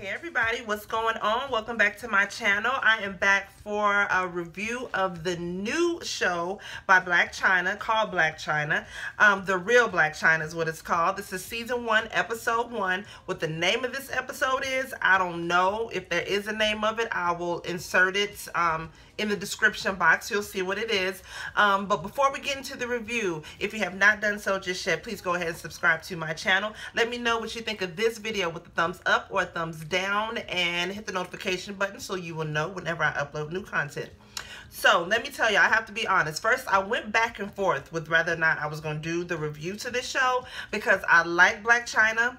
Hey everybody, what's going on? Welcome back to my channel. I am back for a review of the new show by Blac Chyna, called Blac Chyna. The Real Blac Chyna is what it's called. This is season 1, episode 1. What the name of this episode is, I don't know. If there is a name of it, I will insert it in the description box. You'll see what it is. But before we get into the review, if you have not done so just yet, please go ahead and subscribe to my channel. Let me know what you think of this video with a thumbs up or a thumbs down, and hit the notification button so you will know whenever I upload new content. So let me tell you, I have to be honest. First, I went back and forth with whether or not I was going to do the review to this show, because I like Blac Chyna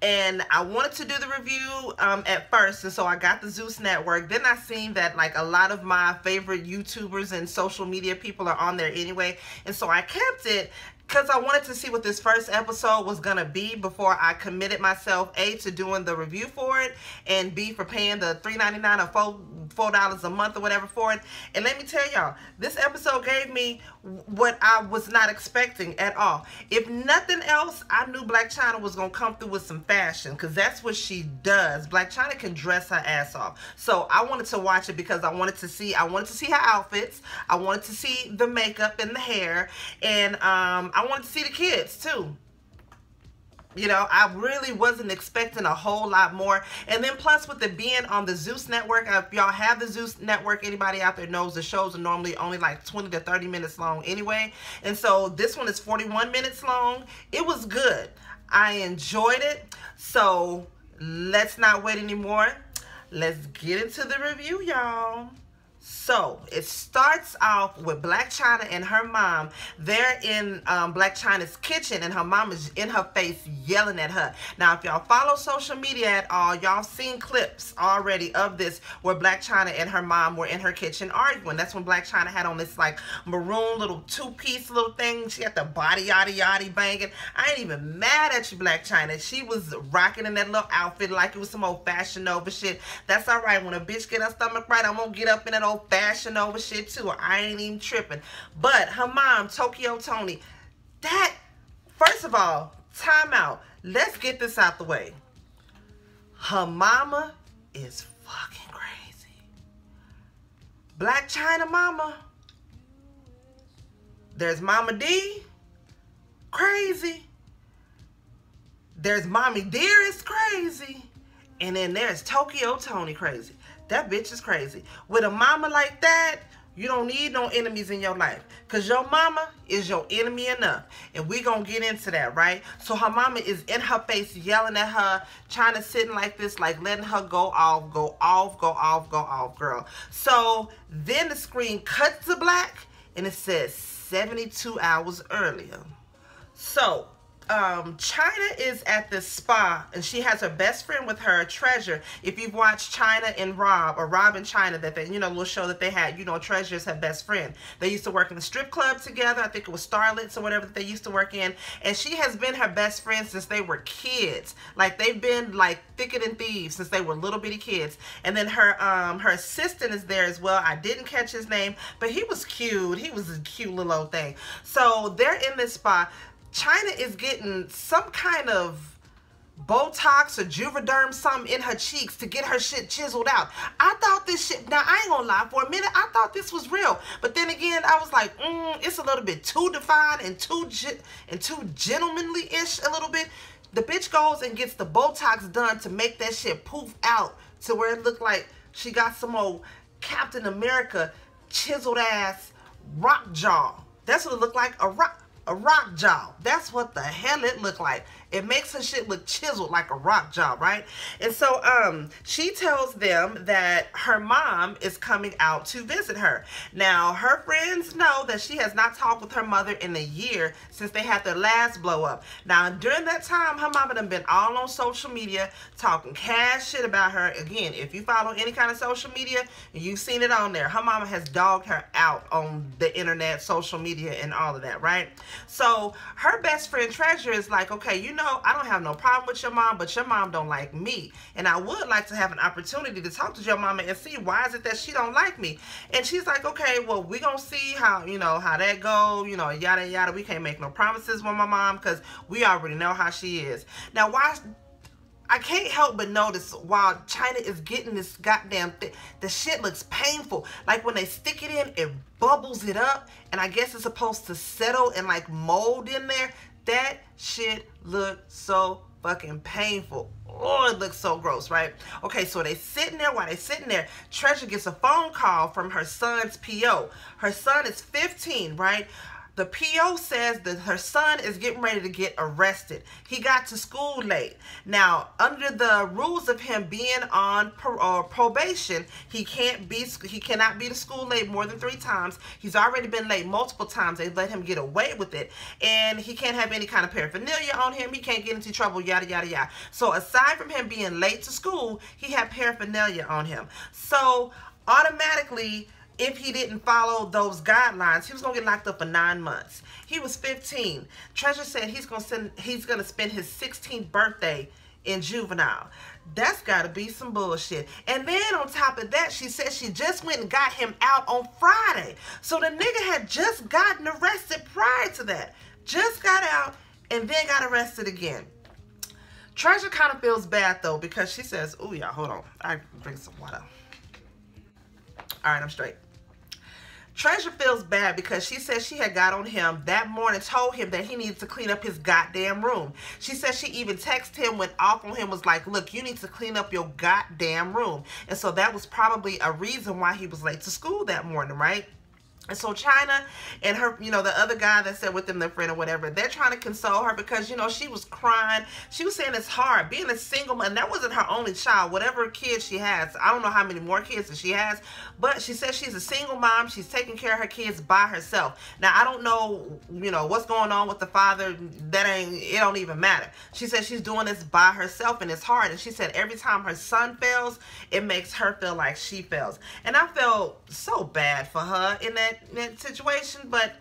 and I wanted to do the review at first, and so I got the Zeus Network. Then I seen that like a lot of my favorite YouTubers and social media people are on there anyway, and so I kept it because I wanted to see what this first episode was going to be before I committed myself, A, to doing the review for it, and B, for paying the $3.99 or $4 a month or whatever for it. And let me tell y'all, this episode gave me what I was not expecting at all. If nothing else, I knew Blac Chyna was going to come through with some fashion, because that's what she does. Blac Chyna can dress her ass off. So I wanted to watch it because I wanted to see her outfits. I wanted to see the makeup and the hair, and I wanted to see the kids too. You know, I really wasn't expecting a whole lot more. And then plus, with it being on the Zeus Network, if y'all have the Zeus Network, anybody out there knows the shows are normally only like 20 to 30 minutes long anyway. And so this one is 41 minutes long. It was good. I enjoyed it. So let's not wait anymore. Let's get into the review, y'all. So it starts off with Blac Chyna and her mom. They're in Blac Chyna's kitchen, and her mom is in her face yelling at her. Now, if y'all follow social media at all, y'all seen clips already of this where Blac Chyna and her mom were in her kitchen arguing. That's when Blac Chyna had on this like maroon little two-piece little thing. She had the body yaddy yaddy banging. I ain't even mad at you, Blac Chyna. She was rocking in that little outfit like it was some old Fashion Nova shit. That's all right. When a bitch get her stomach right, I'm gonna get up in that old Fashion Nova shit too. I ain't even tripping. But her mom, Tokyo Toni, that, first of all, time out. Let's get this out the way. Her mama is fucking crazy. Blac Chyna mama. There's Mama D, crazy. There's Mommy Dearest, crazy. And then there's Tokyo Toni, crazy. That bitch is crazy. With a mama like that, you don't need no enemies in your life, because your mama is your enemy enough. And we gonna get into that, right? So her mama is in her face yelling at her, trying to sit in like this, like letting her go off, girl. So then the screen cuts to black, and it says 72 hours earlier. So Chyna is at this spa, and she has her best friend with her, Treasure. If you've watched Chyna and Rob, or Rob and Chyna, that they, you know, little show that they had, you know, Treasure's her best friend. They used to work in the strip club together. I think it was Starlets or whatever that they used to work in. And she has been her best friend since they were kids. Like, they've been like thicker than thieves since they were little bitty kids. And then her assistant is there as well. I didn't catch his name, but he was cute. He was a cute little old thing. So they're in this spa. Chyna is getting some kind of Botox or Juvederm, something in her cheeks to get her shit chiseled out. I thought this shit, now I ain't gonna lie, for a minute I thought this was real, but then again I was like, it's a little bit too defined and too gentlemanly-ish a little bit. The bitch goes and gets the Botox done to make that shit poof out to where it looked like she got some old Captain America chiseled ass rock jaw. That's what it looked like, a rock jaw. That's what the hell it looked like. It makes her shit look chiseled like a rock jaw, right? And so she tells them that her mom is coming out to visit her. Now, her friends know that she has not talked with her mother in a year since they had their last blow up. Now, during that time, her mama done been all on social media talking cash shit about her. Again, if you follow any kind of social media, you've seen it on there. Her mama has dogged her out on the internet, social media, and all of that, right? So her best friend Treasure is like, okay, you know, I don't have no problem with your mom, but your mom don't like me, and I would like to have an opportunity to talk to your mama and see why is it that she don't like me. And she's like, okay, well, we gonna see how, you know, how that go, you know, yada yada. We can't make no promises with my mom because we already know how she is. Now, why I can't help but notice while China is getting this goddamn thing, the shit looks painful. Like when they stick it in, it bubbles it up, and I guess it's supposed to settle and like mold in there. That shit looked so fucking painful. Oh, it looks so gross, right? Okay, so they sitting there. While they sitting there, Treasure gets a phone call from her son's PO. Her son is 15, right? The PO says that her son is getting ready to get arrested. He got to school late. Now, under the rules of him being on probation, he cannot be to school late more than 3 times. He's already been late multiple times. They let him get away with it. And he can't have any kind of paraphernalia on him. He can't get into trouble, yada, yada, yada. So aside from him being late to school, he had paraphernalia on him. So automatically, if he didn't follow those guidelines, he was gonna get locked up for 9 months. He was 15. Treasure said he's gonna spend his 16th birthday in juvenile. That's gotta be some bullshit. And then on top of that, she said she just went and got him out on Friday. So the nigga had just gotten arrested prior to that. Just got out and then got arrested again. Treasure kind of feels bad though, because she says, "Ooh, y'all, hold on. I drink some water. All right, I'm straight." Treasure feels bad because she says she had got on him that morning, told him that he needs to clean up his goddamn room. She says she even texted him, went off on him, was like, "Look, you need to clean up your goddamn room." And so that was probably a reason why he was late to school that morning, right? And so China and her, you know, the other guy that sat with them, their friend or whatever, they're trying to console her because, you know, she was crying. She was saying it's hard being a single mom. That wasn't her only child. Whatever kid she has, I don't know how many more kids that she has, but she says she's a single mom. She's taking care of her kids by herself. Now, I don't know, you know, what's going on with the father. It don't even matter. She says she's doing this by herself and it's hard. And she said every time her son fails, it makes her feel like she fails. And I felt so bad for her in that situation, but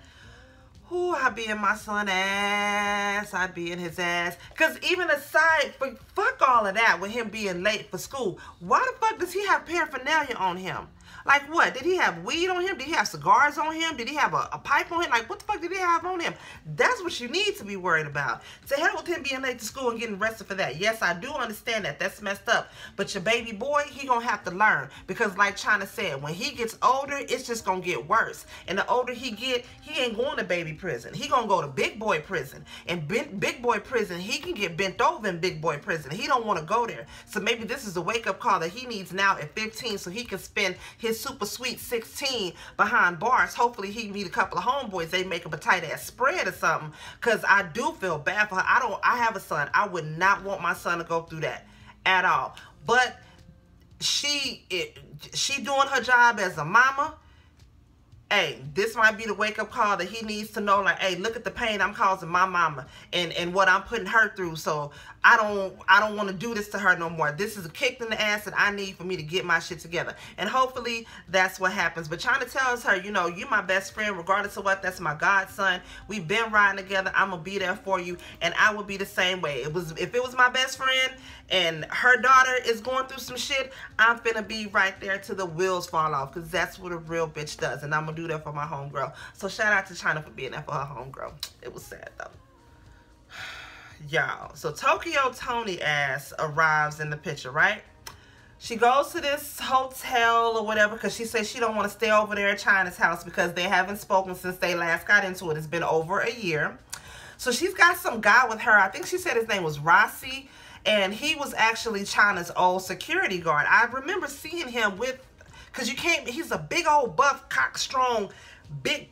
who I be in my son's ass, I be in his ass. Because even aside, fuck all of that with him being late for school, why the fuck does he have paraphernalia on him? Like what? Did he have weed on him? Did he have cigars on him? Did he have a pipe on him? Like what the fuck did he have on him? That's what you need to be worried about. To hell with him being late to school and getting arrested for that. Yes, I do understand that. That's messed up. But your baby boy, he gonna have to learn. Because like China said, when he gets older, it's just gonna get worse. And the older he get, he ain't going to baby prison. He gonna go to big boy prison. And big boy prison, he can get bent over in big boy prison. He don't want to go there. So maybe this is a wake-up call that he needs now at 15 so he can spend his super sweet 16 behind bars. Hopefully he can meet a couple of homeboys. They make up a tight ass spread or something, because I do feel bad for her. I have a son. I would not want my son to go through that at all. But she doing her job as a mama. Hey, this might be the wake-up call that he needs to know, like, hey, look at the pain I'm causing my mama and what I'm putting her through. So I don't want to do this to her no more. This is a kick in the ass that I need for me to get my shit together. And hopefully that's what happens. But China tells her, you know, you're my best friend regardless of what. That's my godson. We've been riding together. I'm going to be there for you. And I will be the same way. If it was my best friend and her daughter is going through some shit, I'm finna be right there till the wheels fall off, because that's what a real bitch does. And I'm going to do that for my homegirl. So shout out to China for being there for her homegirl. It was sad though. Y'all, so Tokyo Tony ass arrives in the picture, right? She goes to this hotel or whatever because she says she don't want to stay over there at China's house because they haven't spoken since they last got into it. It's been over a year. So she's got some guy with her. I think she said his name was Rossi, and he was actually China's old security guard. I remember seeing him with, because you can't, he's a big old buff, cock strong, big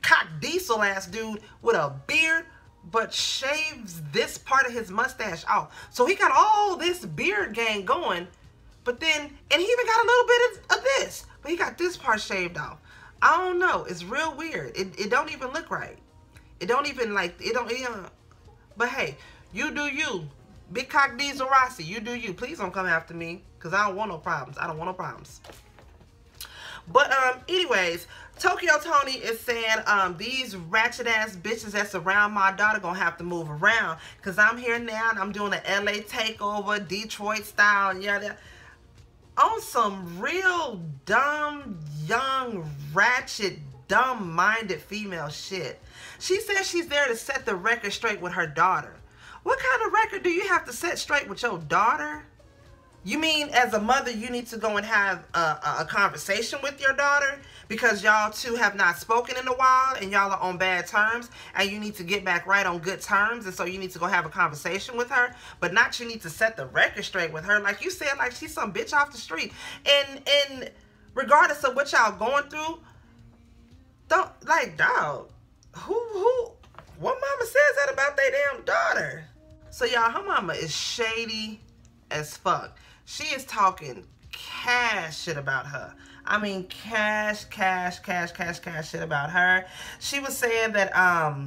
cock diesel ass dude with a beard, but shaves this part of his mustache off. So he got all this beard gang going, but then, and he even got a little bit of this, but he got this part shaved off. I don't know. It's real weird. It don't even look right. It don't even like, but hey, you do you. Big cock diesel Rossi, you do you. Please don't come after me, because I don't want no problems. I don't want no problems. But anyways, Tokyo Tony is saying these ratchet ass bitches that surround my daughter gonna have to move around, because I'm here now and I'm doing an LA takeover, Detroit style, and yada. On some real dumb, young, ratchet, dumb-minded female shit. She says she's there to set the record straight with her daughter. What kind of record do you have to set straight with your daughter? You mean as a mother, you need to go and have a conversation with your daughter because y'all two have not spoken in a while and y'all are on bad terms and you need to get back right on good terms, and so you need to go have a conversation with her, but not you need to set the record straight with her. Like you said, like she's some bitch off the street. And regardless of what y'all going through, don't, like, dog, what mama says that about their damn daughter? So y'all, her mama is shady as fuck. She is talking cash shit about her. I mean, cash shit about her. She was saying that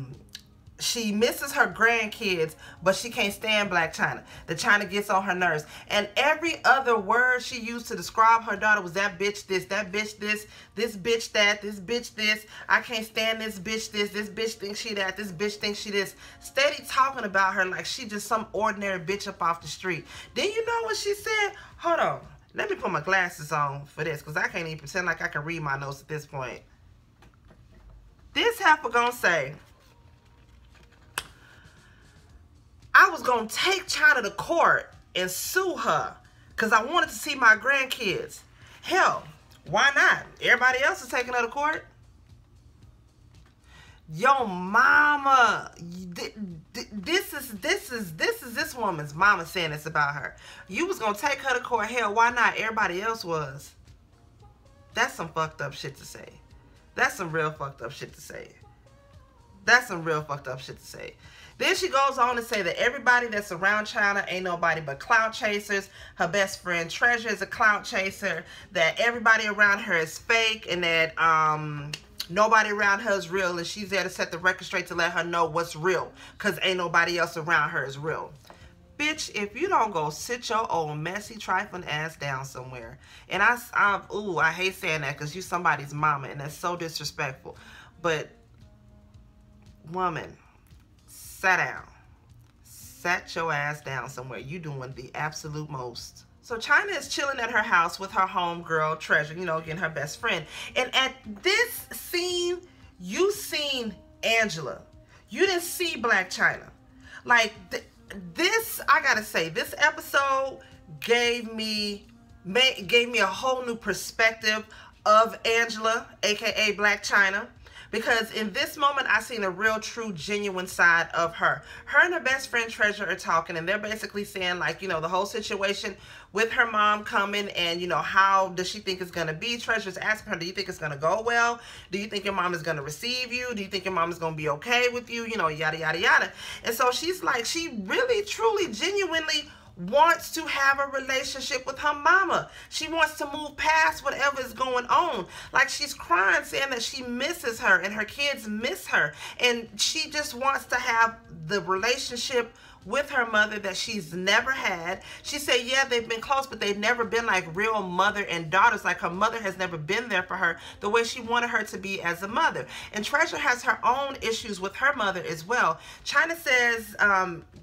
she misses her grandkids, but she can't stand Blac Chyna. The Chyna gets on her nerves. And every other word she used to describe her daughter was that bitch this, that bitch this, this bitch that, this bitch this. I can't stand this bitch this, this bitch thinks she that, this bitch thinks she this. Steady talking about her like she just some ordinary bitch up off the street. Then you know what she said? Hold on. Let me put my glasses on for this, because I can't even pretend like I can read my notes at this point. This heifer gonna say, I was going to take Chyna to court and sue her because I wanted to see my grandkids. Hell, why not? Everybody else is taking her to court. Yo, mama, this is this woman's mama saying this about her. You was going to take her to court. Hell, why not? Everybody else was. That's some fucked up shit to say. That's some real fucked up shit to say. That's some real fucked up shit to say. Then she goes on to say that everybody that's around Chyna ain't nobody but clout chasers. Her best friend Treasure is a clout chaser. That everybody around her is fake, and that nobody around her is real. And she's there to set the record straight to let her know what's real, because ain't nobody else around her is real. Bitch, if you don't go sit your old messy trifling ass down somewhere. And I hate saying that because you somebody's mama, and that's so disrespectful. But woman, sat down. Sat your ass down somewhere. You doing the absolute most. So Chyna is chilling at her house with her homegirl Treasure, you know, again, her best friend. And at this scene, you seen Angela. You didn't see Blac Chyna. Like, this, I gotta say, this episode gave me a whole new perspective of Angela, aka Blac Chyna. Because in this moment, I seen a real, true, genuine side of her. Her and her best friend Treasure are talking, and they're basically saying, like, you know, the whole situation with her mom coming, and, you know, how does she think it's going to be? Treasure's asking her, do you think it's going to go well? Do you think your mom is going to receive you? Do you think your mom is going to be okay with you? You know, yada, yada, yada. And so she's like, she really, truly, genuinely wants to have a relationship with her mama. She wants to move past whatever is going on. Like, she's crying, saying that she misses her and her kids miss her, and she just wants to have the relationship with her mother that she's never had. She said, yeah, they've been close, but they've never been like real mother and daughters. Like, her mother has never been there for her the way she wanted her to be as a mother. And Treasure has her own issues with her mother as well. Chyna says,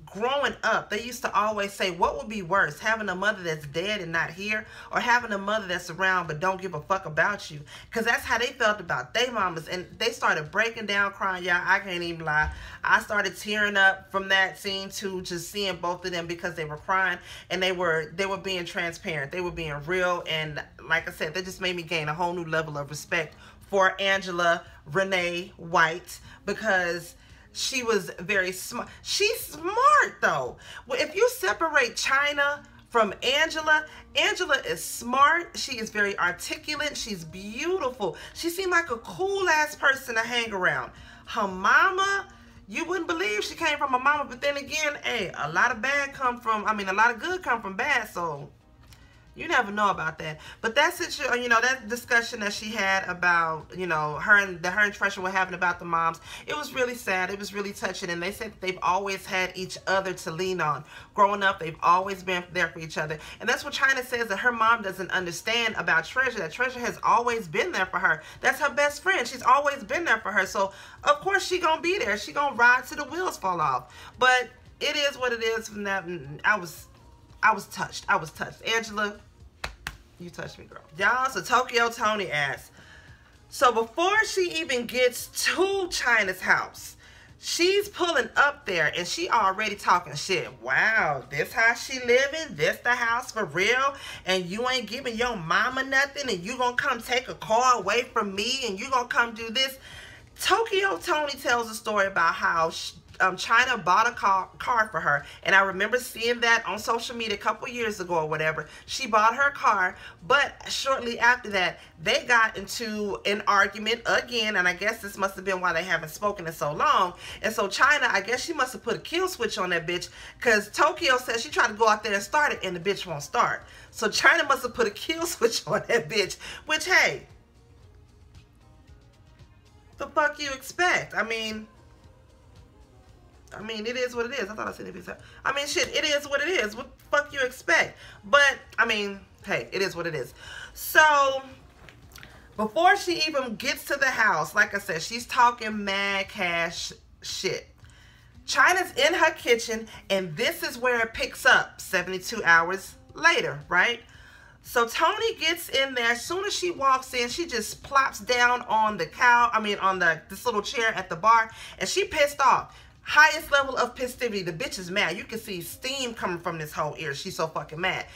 growing up, they used to always say, what would be worse, having a mother that's dead and not here, or having a mother that's around but don't give a fuck about you? Because that's how they felt about their mamas. And they started breaking down, crying. Y'all, I can't even lie. I started tearing up from that scene to just seeing both of them, because they were crying and they were being transparent. They were being real. And like I said, that just made me gain a whole new level of respect for Angela Renee White, because she was very smart. She's smart, though. Well, if you separate Chyna from Angela, Angela is smart. She is very articulate. She's beautiful. She seemed like a cool-ass person to hang around. Her mama, you wouldn't believe she came from a mama. But then again, hey, a lot of good come from bad, so you never know about that. But that's it, you know, that discussion that she had about, you know, her and Treasure were having about the moms. It was really sad. It was really touching. And they said that they've always had each other to lean on. Growing up, they've always been there for each other. And that's what Chyna says that her mom doesn't understand about Treasure. That Treasure has always been there for her. That's her best friend. She's always been there for her. So, of course, she gonna be there. She gonna ride till the wheels fall off. But it is what it is. From that, I was touched. I was touched. Angela, you touched me, girl. Y'all, so Tokyo Tony asks, so before she even gets to Chyna's house, She's pulling up there and she already talking shit. Wow, this how she living? This the house for real? And you ain't giving your mama nothing, and you gonna come take a car away from me, and you gonna come do this? Tokyo Tony tells a story about how China bought a car for her, and I remember seeing that on social media a couple years ago or whatever. She bought her car, but shortly after that they got into an argument again, and I guess this must have been why they haven't spoken in so long. And so China, I guess she must have put a kill switch on that bitch, because Tokyo says she tried to go out there and start it and the bitch won't start. So China must have put a kill switch on that bitch, which, hey, the fuck you expect? I mean, it is what it is. I thought I said it before. I mean, shit, it is what it is. What the fuck you expect? But, I mean, hey, it is what it is. So, before she even gets to the house, like I said, she's talking mad cash shit. China's in her kitchen, and this is where it picks up 72 hours later, right? So Tony gets in there. As soon as she walks in, she just plops down on the this little chair at the bar, and she pissed off. Highest level of pissivity. The bitch is mad. You can see steam coming from this whole ear. She's so fucking mad.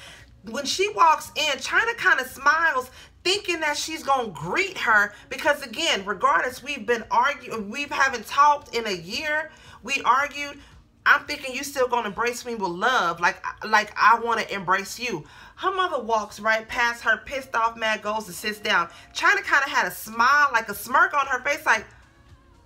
When she walks in, China kind of smiles, thinking that she's gonna greet her, because again, regardless, we've been arguing, we haven't talked in a year, we argued. I'm thinking you still gonna embrace me with love, like I wanna embrace you. Her mother walks right past her, pissed off, mad, goes and sits down. China kind of had a smile, like a smirk on her face, like.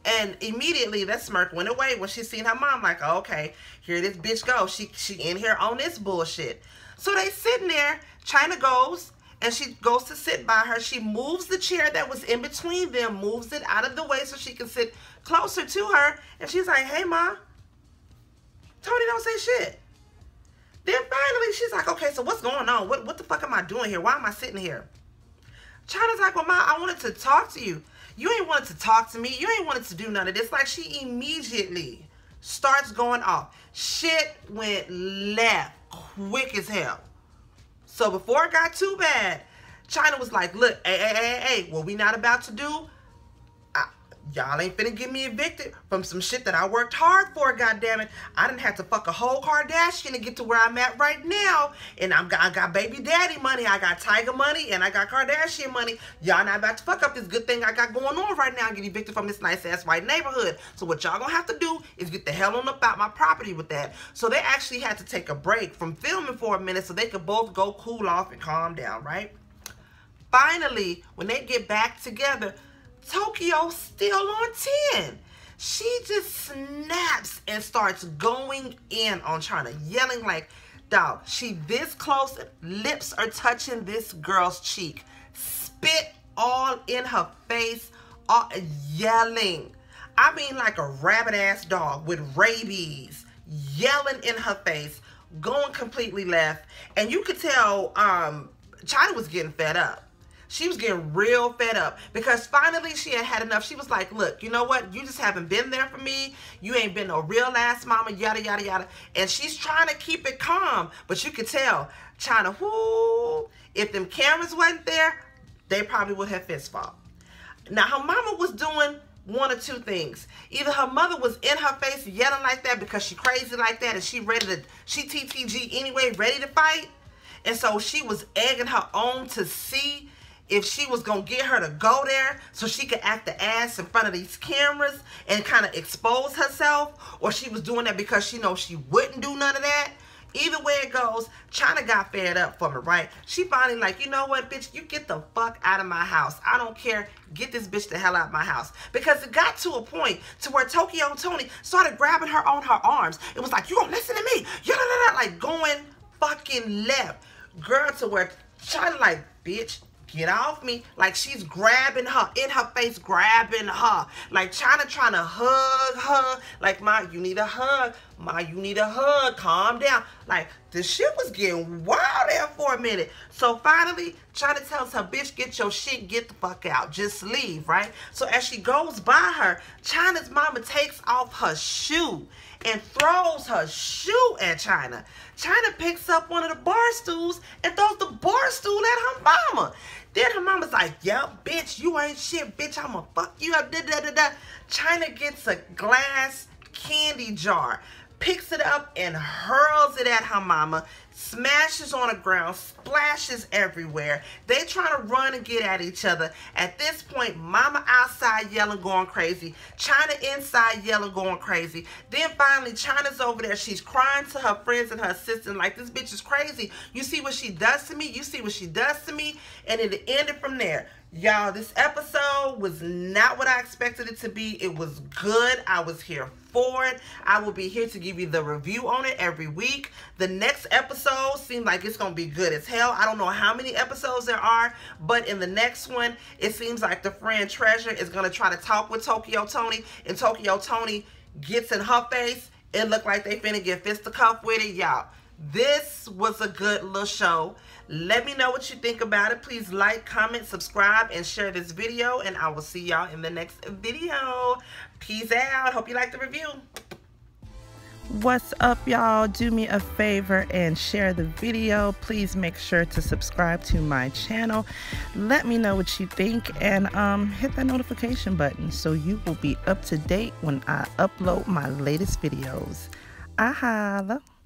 And immediately that smirk went away when she seen her mom, like, oh, okay, here this bitch go. She in here on this bullshit. So they sitting there. China goes, and she goes to sit by her. She moves the chair that was in between them, moves it out of the way so she can sit closer to her. And she's like, hey, Ma, Tony don't say shit. Then finally she's like, okay, so what's going on? What the fuck am I doing here? Why am I sitting here? China's like, well, Ma, I wanted to talk to you. You ain't wanted to talk to me. You ain't wanted to do none of this. Like, she immediately starts going off. Shit went left quick as hell. So before it got too bad, China was like, look, hey, what we not about to do, y'all ain't finna get me evicted from some shit that I worked hard for, goddammit. I didn't have to fuck a whole Kardashian to get to where I'm at right now. And I got baby daddy money, I got Tiger money, and I got Kardashian money. Y'all not about to fuck up this good thing I got going on right now and get evicted from this nice-ass white neighborhood. So what y'all gonna have to do is get the hell on up out my property with that. So they actually had to take a break from filming for a minute so they could both go cool off and calm down, right? Finally, when they get back together, Tokyo's still on 10. She just snaps and starts going in on China, yelling like, dog, she this close, lips are touching this girl's cheek, spit all in her face, all yelling. I mean, like a rabid-ass dog with rabies, yelling in her face, going completely left. And you could tell China was getting fed up. She was getting real fed up, because finally she had had enough. She was like, look, you know what? You just haven't been there for me. You ain't been no real ass mama, yada, yada, yada. And she's trying to keep it calm. But you could tell China, whoo, if them cameras wasn't there, they probably would have fist fought. Now, her mama was doing one or two things. Either her mother was in her face yelling like that because she crazy like that and she TTG anyway, ready to fight. And so she was egging her on to see if she was gonna get her to go there so she could act the ass in front of these cameras and kind of expose herself, or she was doing that because she knows she wouldn't do none of that. Either way it goes, China got fed up from it, right? She finally like, you know what, bitch, you get the fuck out of my house. I don't care. Get this bitch the hell out of my house. Because it got to a point to where Tokyo Tony started grabbing her on her arms. It was like, you don't listen to me. You're not like going fucking left. Girl, to where China like, bitch, get off me. Like, she's grabbing her, in her face, grabbing her. Like, China trying to hug her. Like, Ma, you need a hug. Ma, you need a hug. Calm down. Like, the shit was getting wild there for a minute. So finally, China tells her, bitch, get your shit, get the fuck out. Just leave, right? So as she goes by her, China's mama takes off her shoe and throws her shoe at China. China picks up one of the bar stools and throws the bar stool at her mama. Then her mama's like, "Yup, bitch, you ain't shit, bitch. I'ma fuck you up." Da, da, da, da. Chyna gets a glass candy jar, picks it up and hurls it at her mama, smashes on the ground, splashes everywhere. They trying to run and get at each other. At this point, mama outside yelling, going crazy. Chyna inside yelling, going crazy. Then finally, Chyna's over there. She's crying to her friends and her sister like, "This bitch is crazy. You see what she does to me? You see what she does to me?" And it ended from there. Y'all, this episode was not what I expected it to be. It was good. I was here for it. I will be here to give you the review on it every week. The next episode seemed like it's going to be good as hell. I don't know how many episodes there are, but in the next one, it seems like the friend Treasure is going to try to talk with Tokyo Toni, and Tokyo Toni gets in her face. It looked like they finna get fisticuffed with it, y'all. This was a good little show. Let me know what you think about it. Please like, comment, subscribe, and share this video. And I will see y'all in the next video. Peace out. Hope you like the review. What's up, y'all? Do me a favor and share the video. Please make sure to subscribe to my channel. Let me know what you think, and hit that notification button so you will be up to date when I upload my latest videos. I holla.